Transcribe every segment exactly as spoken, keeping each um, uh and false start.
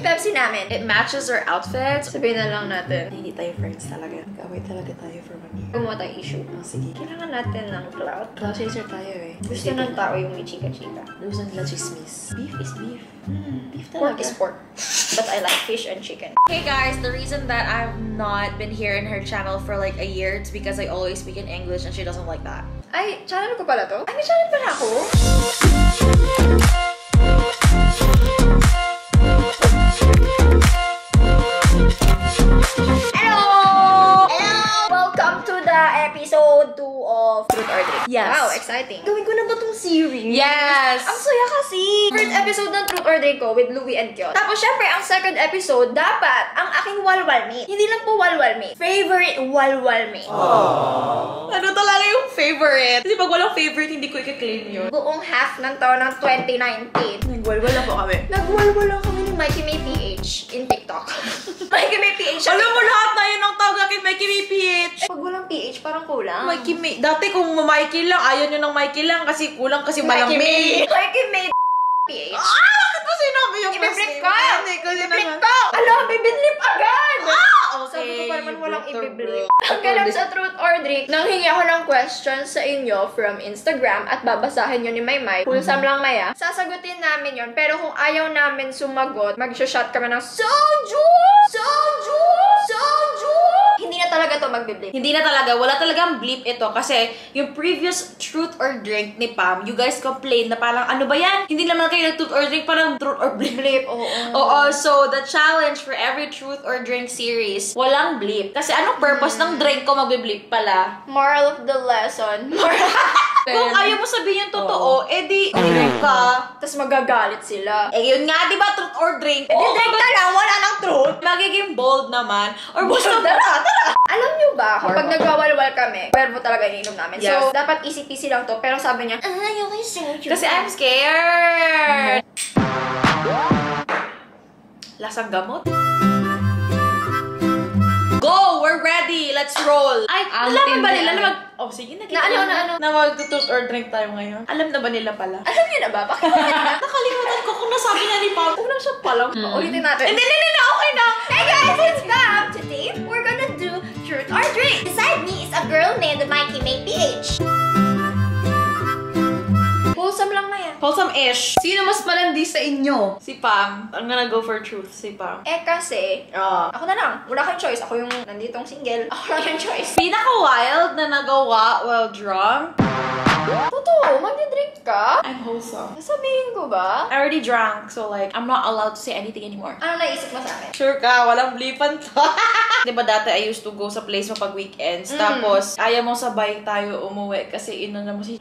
yung Pepsi namin. It matches our outfits. Sabihin na lang natin. Hindi tayo friends talaga. Nag-away talaga tayo for one year. Gumawa tayong issue. Oh, sige. Kailangan natin ng clout. Clout chaser tayo eh. Gusto ng tao yung may chika-chika. Lose nila chismis. Beef is beef. Mm, beef talaga. Pork is pork. But I like fish and chicken. Hey guys, the reason that I've not been here in her channel for like a year is because I always speak in English and she doesn't like that. Ay, channel ko pala to? Ay, may channel pala ako? Hello! Hello! Welcome to the episode two of Truth or Drink. Yes. Wow, exciting. Gawin ko na ba tong series? Yes! Ang saya kasi! First episode ng Truth or Drink ko with Louie and Kion. Tapos syempre, ang second episode, dapat ang aking walwal mate. Hindi lang po walwal mate. Favorite walwal mate. Aww. Ano talaga yung favorite? Kasi pag walang favorite, hindi ko i-claim yun. Buong half ng taon ng twenty nineteen. Nagwalwal lang po kami. Nagwalwal lang kami ni Mykee Mae P H in TikTok. Mykee Mae P H. Alam mo lahat tayo ng tawag akin Mykee Mae P H. Pag walang P H, parang kulang. Mykee Mae. Dati kung Mikey lang, ayaw nyo ng Mikey lang kasi kulang kasi malang May. Mykee Mae P H. Ah! Bakit mo sinabi yung first name? Ibiblip ko! Ibiblip ko! Alam, bibiblip agad! Ah! Okay. Sabi ko pa naman walang ibiblip. Hanggang sa Truth or Drink, nanghingi ako ng questions sa inyo from Instagram at babasahin yun ni Maymay. Pulsam lang maya. Sasagutin namin yun, pero kung ayaw namin sumagot, mag-shot kami ng soju! Soju! Soju! Hindi na talaga to magbiblip. Hindi na talaga. Wala talagang bleep ito. Kasi yung previous Truth or Drink ni Pam, you guys complained na parang, ano ba yan? Hindi naman kayo nag-Truth or Drink, parang Truth or Bleep. Oo. Oo. So, the challenge for every Truth or Drink series, walang bleep. Kasi anong purpose ng drink ko magbibleep pala? Moral of the lesson. Moral. Kung ayaw mo sabihin yung totoo, edi drink ka. Tapos magagalit sila. Eh, yun nga, di ba? Truth or Drink? Edi drink ka lang. Wala nang truth. Magiging bold naman. Or gusto mo. Alam niyo ba, kapag nagwawalwal kami, pero talaga ininom namin. Yes. So, dapat easy-peasy lang to, pero sabi niya, ah, yung iso. Kasi I'm scared! Lasang gamot? Go! We're ready! Let's roll! Ay, alam ba nila na mag... Oh, sige, nakita na, na, ano? Na mag-Truth or Drink tayo ngayon. Alam na ba nila pala? Alam niyo na ba? Bakit na? Nakalimutan ko kung nasabi na ni Pao. Huwag lang siya pala. Mm. Ulitin natin. Hindi, hindi, hindi! Okay na! Hey guys! It's Pam! Today, we're gonna do Truth or Drink. Beside me is a girl named Mykee Mae P H. Wholesome lang na yan. Wholesome-ish. Sino mas malandi sa inyo? Si Pam. I'm gonna go for truth. Si Pam. Eh kasi, uh, ako na lang. Wala kang choice. Ako yung nanditong single. Ako lang yung choice. Pinaka-wild na nagawa while drunk. Totoo, magdi-drink ka? I'm wholesome. Nasabihin ko ba? I already drank, so like, I'm not allowed to say anything anymore. Ano naisip mo sa akin? Sure ka, walang blipan to. Diba dati, I used to go sa place mo pag weekends. Mm. Tapos, ayaw mo sabay tayo umuwi kasi ino na mo si...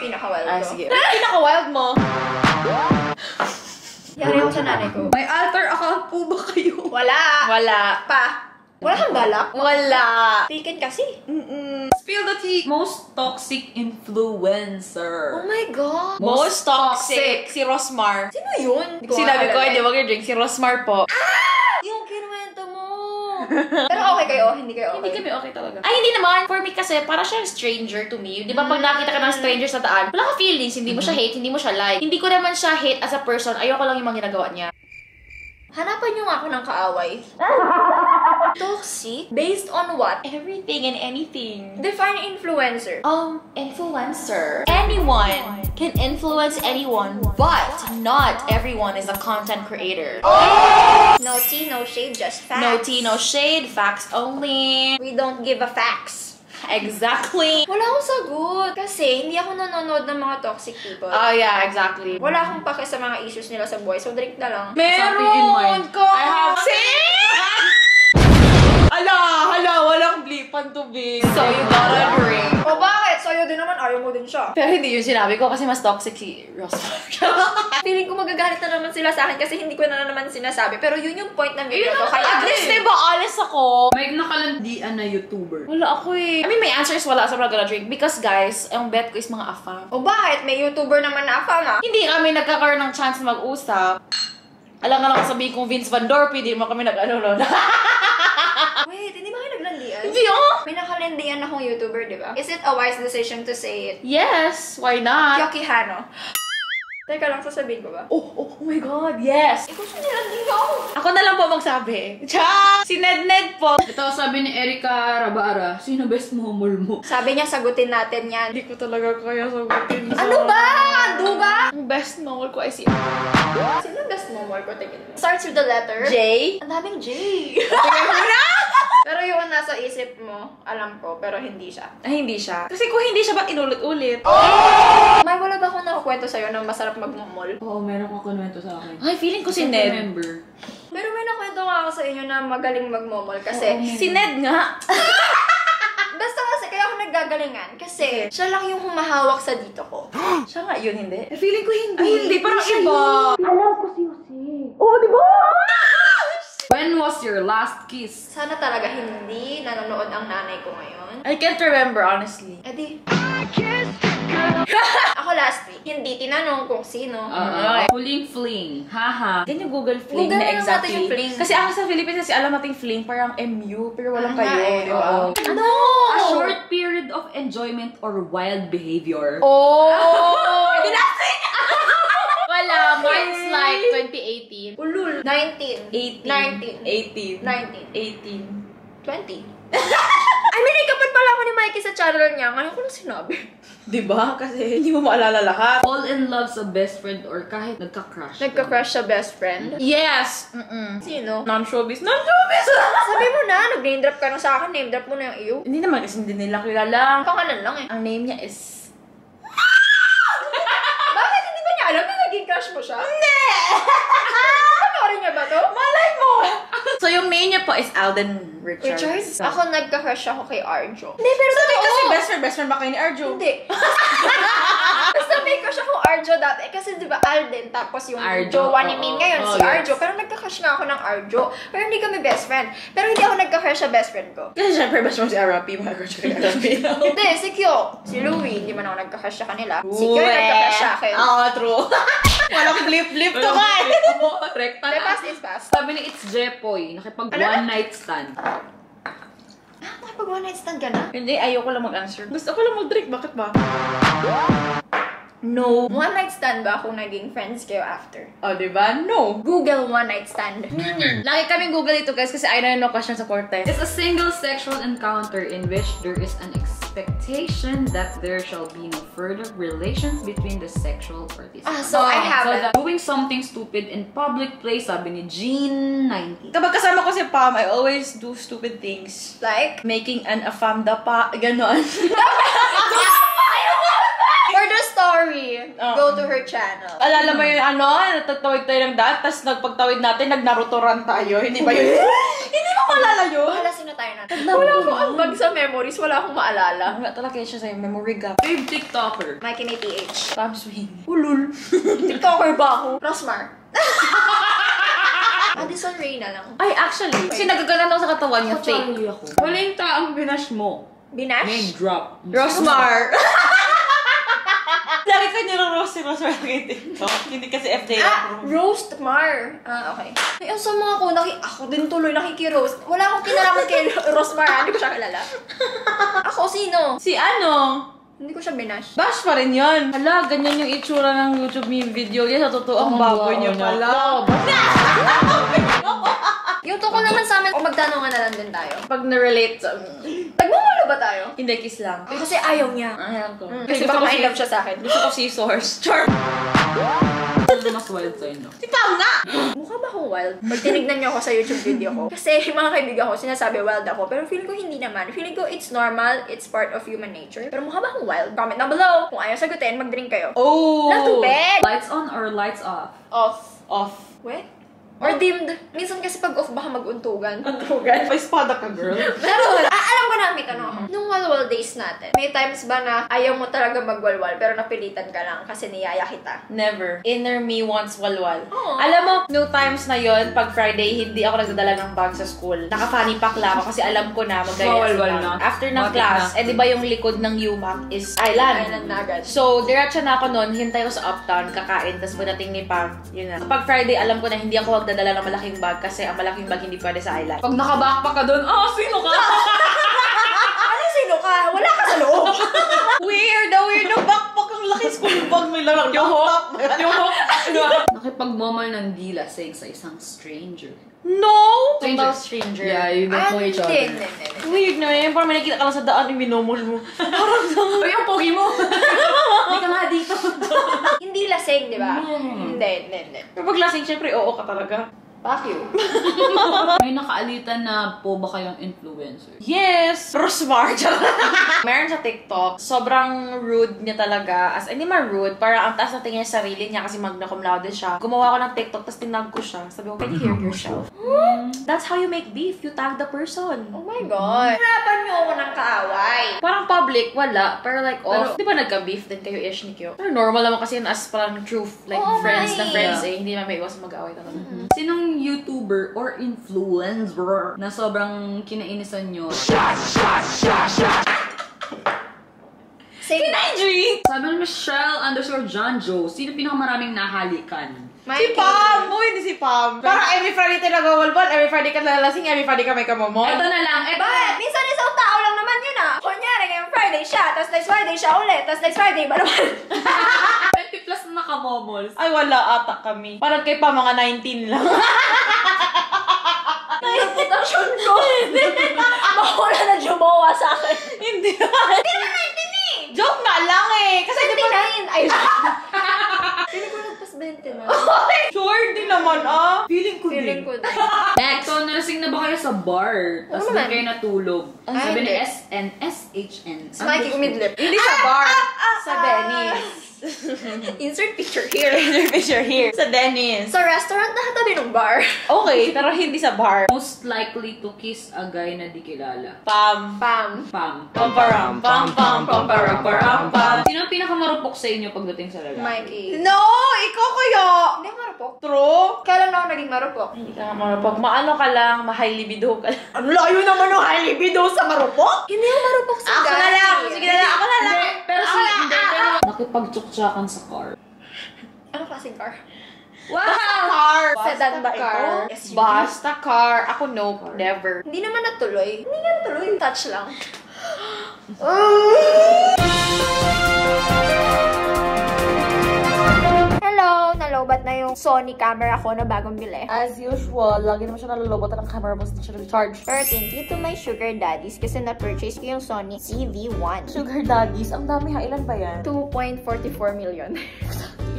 Pinaka-wild ko. Ah, sige. Pinaka-wild mo. Yari ako sa nanay ko. May alter account po ba kayo? Wala. Wala. Pa. Wala kang balak? Wala. Taken kasi. Mm-mm. Spill the tea. Most toxic influencer. Oh my God. Most, Most toxic. toxic. Si Rosmar. Sino yun? Sinabi ko, hindi wag yung drink. Si Rosmar po. Ah! Yung kinuwento mo. Pero okay kayo? Hindi kayo okay? Hindi kami okay talaga. Ay, hindi naman. For me kasi, para siyang stranger to me. Di ba pag nakita ka ng stranger sa daan, wala ka feelings. Hindi mo siya hate, hindi mo siya like. Hindi ko naman siya hate as a person. Ayoko lang yung mga ginagawa niya. Hanapan niyo ako ng kaaway. Toxic? Based on what? Everything and anything. Define influencer. Um, influencer. Anyone can influence anyone, but not everyone is a content creator. Oh! No tea, no shade, just facts. No tea, no shade, facts only. We don't give a facts. Exactly. Wala akong sagot. Kasi hindi ako nanonood ng mga toxic people. Oh yeah, exactly. Wala akong pake sa mga issues nila sa buhay. So drink na lang. Meron ko! I have... See? Ala, hala, walang blipan to be. So you gotta drink. O bakit? So yun din naman, ayaw mo din siya. Pero hindi yun sinabi ko kasi mas toxic si Rosmar. Feeling ko magagalit na naman sila sa akin kasi hindi ko na naman sinasabi. Pero yun yung point ng video ko. Kaya at least diba, honest ako. May nakalandian na YouTuber. Wala ako eh. I mean, may answers wala sa mga drink. Because guys, ang bet ko is mga afam. O bakit? May YouTuber naman na afam ha? Hindi kami nagkakaroon ng chance na mag-usap. Alam nga lang sabihin kong Vince Van Dorpe, hindi mo kami nag-ano-no. Wait, hindi ba kayo naglandian? Hindi oh! May nakalandian akong YouTuber, di ba? Is it a wise decision to say it? Yes, why not? Yoki Hano. Teka lang, sasabihin ko ba? Oh, oh, oh my God, yes! Eh, gusto nila dito! Ako na lang po magsabi. Cha! Si Ned-Ned po! Ito, sabi ni Erika Rabara, sino best momol mo? Sabi niya, sagutin natin yan. Hindi ko talaga kaya sagutin. Ano ba? Ano ba? Ang best momol ko ay si... Sino best momol ko? Tingin mo. Starts with the letter J. Ang daming J. Tingin mo na! Pero yung nasa isip mo, alam ko, pero hindi siya. Ah, hindi siya? Kasi kung hindi siya, ba't inulit-ulit? Oh! May wala ba akong nakukwento sa'yo na masarap magmumol? Oo, oh, meron akong kwento sa akin. Ay, feeling ko si Ned. Remember. Pero may nakukwento nga ako sa inyo na magaling magmumol kasi... Oh, si Ned nga! Basta kasi kaya ako naggagalingan kasi siya lang yung humahawak sa dito ko. Siya nga, yun hindi? Eh, feeling ko hindi. Ay, hindi, parang iba. Alam ko si Yossi. Oo, di ba? When was your last kiss? Sana talaga hindi nanonood ang nanay ko ngayon. I can't remember, honestly. Edi. Ako last week, hindi tinanong kung sino. Uh, uh, huling fling. Haha. Ganyan Google fling Google na exactly. Fling. Kasi ako sa Philippines, kasi alam natin fling parang M U, pero walang kayo. Eh, oh. Ano? A short period of enjoyment or wild behavior. Oh! Wala, mine's like twenty eighteen. Ulul. nineteen. eighteen. nineteen. eighteen. nineteen. eighteen. twenty. I mean, ikapit pala ako ni Mykee sa channel niya. Ngayon ko lang sinabi. Diba? Kasi hindi mo maalala lahat. All in love sa best friend or kahit nagka-crush. Nagka-crush sa best friend? Yes! Mm-mm. Sino? Non-showbiz. Non-showbiz! Sabi mo na, nag-name drop ka na sa akin. Name drop mo na yung iyo. Hindi naman kasi hindi nila kilala. Pangalan lang eh. Ang name niya is... Alam na naging crush mo siya? Hindi! Panoorin niya ba to? Malay mo! So yung main niya po is Alden Richards. Richards? So, ako nagka-crush ako kay Arjo. Hindi, pero so, totoo! Kasi best friend, best friend ba kayo ni Arjo? Hindi. Basta may crush ako Arjo dati. Eh, kasi diba Alden, tapos yung jowa ni Min ngayon oh, si Arjo. Yes. Pero nagka-crush nga ako ng Arjo. Pero hindi kami best friend. Pero hindi ako nagka-crush sa best friend ko. Kasi syempre best friend si Arapi, mga crush ko ni Arapi. Hindi, si Kyo. Si Louie, hindi man ako nagka-crush sa kanila. Si Kyo yung nagka-crush sa akin. Oo, true. Walang flip-flip to ka eh. Rekta na. Pass is pass. Sabi ni It's Jepoy, nakipag one night stand. Ah, nakipag one night stand ka na? Hindi, ayoko lang mag-answer. Gusto ko lang mag-drink, bakit ba? No. One night stand ba kung naging friends kayo after? Oh, diba? No. Google one night stand. Mm-hmm. Lagi kaming Google ito guys kasi I don't know questions sa court test. It's a single sexual encounter in which there is an expectation that there shall be no further relations between the sexual participants. Ah, so oh, I have so doing something stupid in public place, sabi ni Jean nineteen. Kapag kasama ko si Pam, I always do stupid things. Like? Making an afamda pa, ganon. For the story, uh-huh. Go to her channel. Alala mo yung ano, natatawid tayo ng daan, tapos nagpagtawid natin, nagnarutoran tayo. Hindi ba yun? Hindi mo maalala yun? Wala, sino tayo natin? Wala akong ambag sa memories, wala akong maalala. Wala talaga yun siya sa'yo, memory gap. Babe, TikToker. Mykee Mae P H. Pam Swing. Ulul. TikToker ba ako? Rosmar. Addison Reyna lang. Ay, actually. Kasi nagagalan ako sa katawan niya. Fake. Wala yung taong binash mo. Binash? Name drop. Rosmar. Dari ka niya roast si Rosmar kay TikTok. Hindi kasi F J. Ah, roast Mar. Ah, okay. Ngayon sa mga ko, naki ako din tuloy nakikiroast. Wala akong kinalaman kay Rosmar. Hindi ko siya kilala. Ako, sino? Si ano? Hindi ko siya binash. Bash pa rin yun. Hala, ganyan yung itsura ng YouTube meme video. Yan, sa totoo, ang baboy niyo pala. Yung toko naman sa amin, o magtanungan na lang din tayo. Pag na-relate sa... Nagmumula ba tayo? Hindi, kiss lang. Oh, kasi ayaw niya. Ayaw ko. Mm, kasi baka ma-in love siya sa akin. Gusto ko si Source. Charm! Ano mas wild sa inyo? Si Pao nga! Mukha ba akong wild? Pag tinignan niyo ako sa YouTube video ko. Kasi mga kaibigan ko, sinasabi wild ako. Pero feeling ko hindi naman. Feeling ko it's normal. It's part of human nature. Pero mukha ba akong wild? Comment down below. Kung ayaw sagutin, mag-drink kayo. Oh! Not too bad! Lights on or lights off? Off. Off. What? Or dimmed. Minsan kasi pag off, baka mag-untugan. Untugan? May espada ka, girl. Pero, ah, alam ko na, may tanong ako. Nung walwal days natin, may times ba na ayaw mo talaga magwalwal, pero napilitan ka lang kasi niyaya kita? Never. Inner me wants walwal. Aww. Alam mo, no times na yon pag Friday, hindi ako nagdadala ng bag sa school. Naka-funny pack lang ako kasi alam ko na magdaya na. After ng class, eh di ba yung likod ng U M A C is island? Island na agad. So, diretso na ako nun, hintay ko sa uptown, kakain, tapos pagdating ni Pam, yun na. Kapag Friday, alam ko na hindi ako dadala ng malaking bag kasi ang malaking bag hindi pwede sa island. Pag naka-backpack ka doon, ah, oh, sino ka? Ano sino ka? Wala ka sa loob. Weirdo, weirdo backpack ang ang laki school bag nila lang. Yung hawk. Yung hawk. Nakipagmamal ng dila sa isang stranger. No! Stranger. Stranger. Yeah, you don't know each other. Weird na yun. Parang may nakita ka lang sa daan yung binomol mo. Parang saan. Ay, ang pogi mo! Hindi ka nga dito. Hindi lasing, di ba? Hindi, hindi, hindi. Kapag lasing, syempre oo ka talaga. Bakyo. May nakaalitan na po ba kayong influencer? Yes! Pero smart. Meron sa TikTok, sobrang rude niya talaga. As hindi man rude, parang ang taas na tingin niya sarili niya kasi magna cum laude siya. Gumawa ko ng TikTok, tapos tinag ko siya. Sabi ko, can you hear yourself? Hmm? That's how you make beef. You tag the person. Oh my God. Harapan niyo ako ng kaaway. Parang public, wala. Pero like off. Pero, di ba nagka-beef din kayo ish ni Kyo? Pero normal naman kasi yun as parang truth. Like oh, friends my. na friends yeah. eh. Hindi naman may iwas mag-aaway talaga. Mm-hmm. Sinong YouTuber or influencer na sobrang kinainisan nyo? Shot! Shot! Shot! Shot! Say Kinadri! Sabi ng Michelle underscore John Joe, sino pinakamaraming nahalikan? Mykee. Si Pam! Uy, hindi si Pam. Parang every Friday tayo nagwawalbon, every Friday ka lalasing, every Friday ka may kamomon. Ito na lang. Ito. But, minsan isang tao lang naman yun ah. Kunyari ngayong Friday siya, tapos next Friday siya ulit, tapos next Friday ba naman? twenty plus na nakamomols. Ay, wala ata kami. Parang kay Pam, mga nineteen lang. Reputasyon ko. Mahula na jumawa sa akin. Hindi. Hindi na nineteen eh. Joke nga lang eh. Kasi di ba... twenty-nine. Ay, hindi ko nagpas twenty na. Sure, di naman ah. Feeling ko din. Feeling ko din. Next. So, nalasing na ba kayo sa bar? Tapos na kayo natulog. Sabi ni S N, S H N. Mikee umidlip. Hindi sa bar. Sa Venice. Insert picture here. Insert picture here. Sa Dennis. Sa restaurant na katabi ng bar. Okay, pero hindi sa bar. Most likely to kiss a guy na di kilala. Pam. Pam. Pam. Pamparam. Pam. Pam. Pamparam. Pam. Pam. Sino ang pinakamarupok sa inyo pagdating sa lalaki? Mikee. No! Ikaw kayo! Hindi ka marupok. True? Kailan na ako naging marupok? Hindi ka marupok. Maano ka lang, ma-high libido ka lang. Ang layo naman ng high libido sa marupok? Hindi ako marupok sa guy. Ako na lang. Sige na lang. Ako na lang. Pero hindi. Nakipagtsuktsakan sa car. Ano klaseng car? Wow! Basta car! Sedan ba car? Basta car! Ako no, car. Never. Hindi naman natuloy. Hindi nga natuloy. Touch lang. Hello! Nalobat na yung Sony camera ko na bagong bili. As usual, lagi naman siya nalolobatan ng camera box na siya recharge. Pero thank you to my sugar daddies kasi na-purchase ko yung Sony C V one. Sugar daddies? Ang dami ha. Ilan ba yan? two point four four million.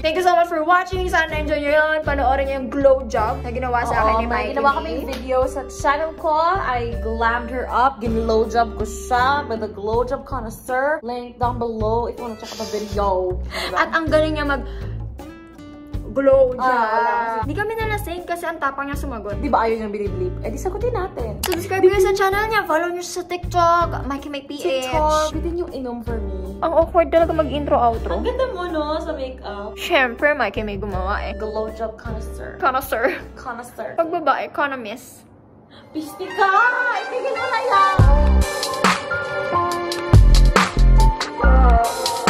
Thank you so much for watching. Sana na-enjoy nyo yun. Panoorin nyo yung glow job na ginawa sa akin ni Mikee. Ginawa kami yung video sa channel ko. I glammed her up. Gin-glow job ko siya with a glow job connoisseur. Link down below if you wanna check out the video. At ang galing niya mag... glow job. Hindi kami nalasing kasi ang tapang niya sumagot. Di ba ayaw niyang biniblip? Eh di sagutin natin. So subscribe kayo sa channel niya. Follow niyo sa TikTok. Mikee Mae P H. TikTok. Bitin yung inom for me. Ang awkward talaga mag-intro outro. Ang ganda mo no sa makeup. Siyempre Mikee Mae gumawa eh. Glow job connoisseur. Connoisseur. Connoisseur. Pagbaba economist. Pisti ka! Itigil mo na yan!